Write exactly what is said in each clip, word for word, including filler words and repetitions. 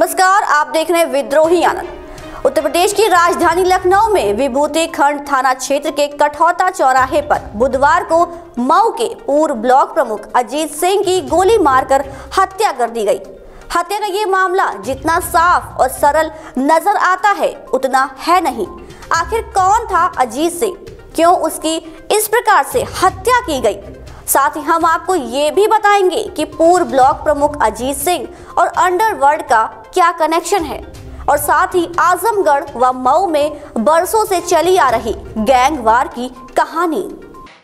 नमस्कार, आप देख रहे हैं विद्रोही आनंद। उत्तर प्रदेश की राजधानी लखनऊ में विभूति खंड थाना क्षेत्र के कठौता चौराहे पर बुधवार को मऊ के पूर्व ब्लॉक प्रमुख अजीत सिंह की गोली मारकर हत्या कर दी गई। हत्या का ये मामला जितना साफ और सरल नजर आता है उतना है नहीं। आखिर कौन था अजीत सिंह, क्यों उसकी इस प्रकार से हत्या की गई? साथ ही हम आपको ये भी बताएंगे कि पूर्व ब्लॉक प्रमुख अजीत सिंह और अंडरवर्ल्ड का क्या कनेक्शन है, और साथ ही आजमगढ़ व मऊ में बरसों से चली आ रही गैंगवार की कहानी।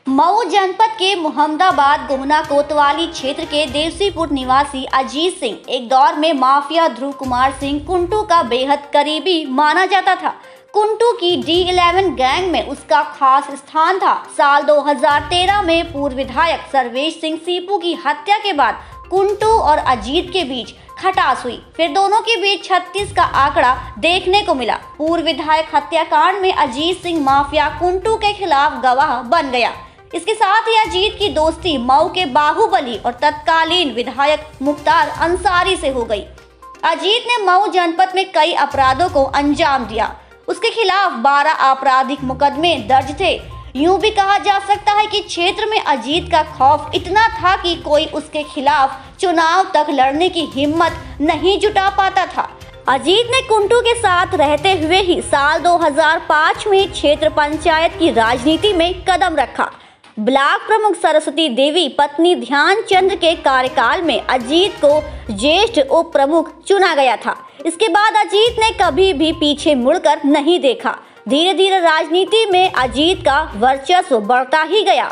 मऊ जनपद के मुहम्मदाबाद गोहना कोतवाली क्षेत्र के देवसीपुर निवासी अजीत सिंह एक दौर में माफिया ध्रुव कुमार सिंह कुंतू का बेहद करीबी माना जाता था। कुंतू की डी ग्यारह गैंग में उसका खास स्थान था। साल दो हज़ार तेरह में पूर्व विधायक सर्वेश सिंह सीपू की हत्या के बाद कुंतू और अजीत के बीच खटास हुई। फिर दोनों के बीच छत्तीस का आंकड़ा देखने को मिला। पूर्व विधायक हत्याकांड में अजीत सिंह माफिया कुंतू के खिलाफ गवाह बन गया। इसके साथ ही अजीत की दोस्ती मऊ के बाहुबली और तत्कालीन विधायक मुख्तार अंसारी से हो गई। अजीत ने मऊ जनपद में कई अपराधों को अंजाम दिया। उसके खिलाफ बारह आपराधिक मुकदमे दर्ज थे। यूं भी कहा जा सकता है कि क्षेत्र में अजीत का खौफ इतना था कि कोई उसके खिलाफ चुनाव तक लड़ने की हिम्मत नहीं जुटा पाता था। अजीत ने कुंतू के साथ रहते हुए ही साल दो हज़ार पाँच में क्षेत्र पंचायत की राजनीति में कदम रखा। ब्लॉक प्रमुख सरस्वती देवी पत्नी ध्यान चंद्र के कार्यकाल में अजीत को ज्येष्ठ उप प्रमुख चुना गया था। इसके बाद अजीत ने कभी भी पीछे मुड़कर नहीं देखा। धीरे धीरे राजनीति में अजीत का वर्चस्व बढ़ता ही गया।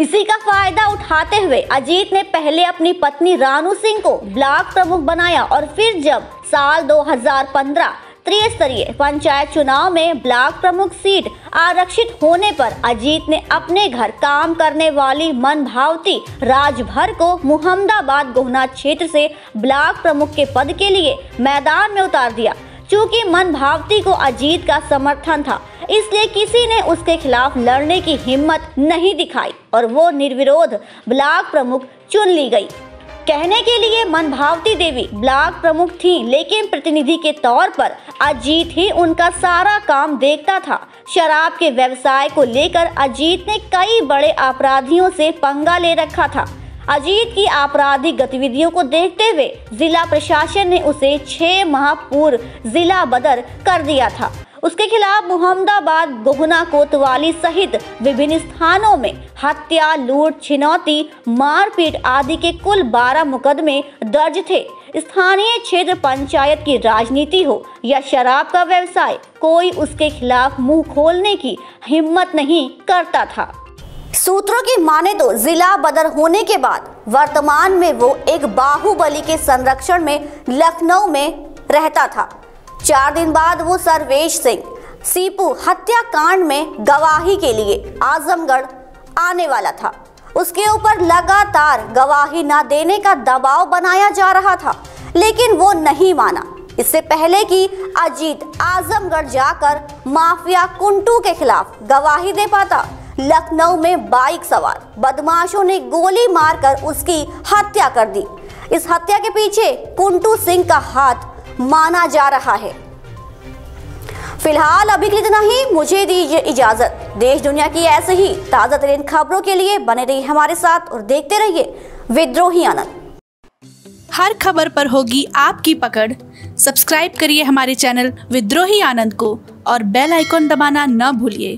इसी का फायदा उठाते हुए अजीत ने पहले अपनी पत्नी रानू सिंह को ब्लॉक प्रमुख बनाया और फिर जब साल दो हज़ार पंद्रह त्रिस्तरीय पंचायत चुनाव में ब्लॉक प्रमुख सीट आरक्षित होने पर अजीत ने अपने घर काम करने वाली मनभावती राजभर को मुहम्मदाबाद गोहना क्षेत्र से ब्लॉक प्रमुख के पद के लिए मैदान में उतार दिया। चूँकि मनभावती को अजीत का समर्थन था, इसलिए किसी ने उसके खिलाफ लड़ने की हिम्मत नहीं दिखाई और वो निर्विरोध ब्लॉक प्रमुख चुन ली गई। कहने के लिए मनभावती देवी ब्लॉक प्रमुख थी, लेकिन प्रतिनिधि के तौर पर अजीत ही उनका सारा काम देखता था। शराब के व्यवसाय को लेकर अजीत ने कई बड़े अपराधियों से पंगा ले रखा था। अजीत की आपराधिक गतिविधियों को देखते हुए जिला प्रशासन ने उसे छह माह पूर्व जिला बदर कर दिया था। उसके खिलाफ मुहम्मदाबाद गोहना कोतवाली सहित विभिन्न स्थानों में हत्या, लूट, छिनौती, मारपीट आदि के कुल बारह मुकदमे दर्ज थे। स्थानीय क्षेत्र पंचायत की राजनीति हो या शराब का व्यवसाय, कोई उसके खिलाफ मुंह खोलने की हिम्मत नहीं करता था। सूत्रों की माने तो जिला बदर होने के बाद वर्तमान में वो एक बाहुबली के संरक्षण में लखनऊ में रहता था। चार दिन बाद वो सर्वेश सिंह सीपू हत्याकांड में गवाही के लिए आजमगढ़ आने वाला था। उसके ऊपर लगातार गवाही न देने का दबाव बनाया जा रहा था, लेकिन वो नहीं माना। इससे पहले कि अजीत आजमगढ़ जाकर माफिया कुंतू के खिलाफ गवाही दे पाता, लखनऊ में बाइक सवार बदमाशों ने गोली मारकर उसकी हत्या कर दी। इस हत्या के पीछे कुंतू सिंह का हाथ माना जा रहा है। फिलहाल अभी के लिए इतना ही। मुझे दीजिए इजाजत। देश दुनिया की ऐसे ही ताजा तरीन खबरों के लिए बने रहिए हमारे साथ और देखते रहिए विद्रोही आनंद। हर खबर पर होगी आपकी पकड़। सब्सक्राइब करिए हमारे चैनल विद्रोही आनंद को और बेल आइकॉन दबाना न भूलिए।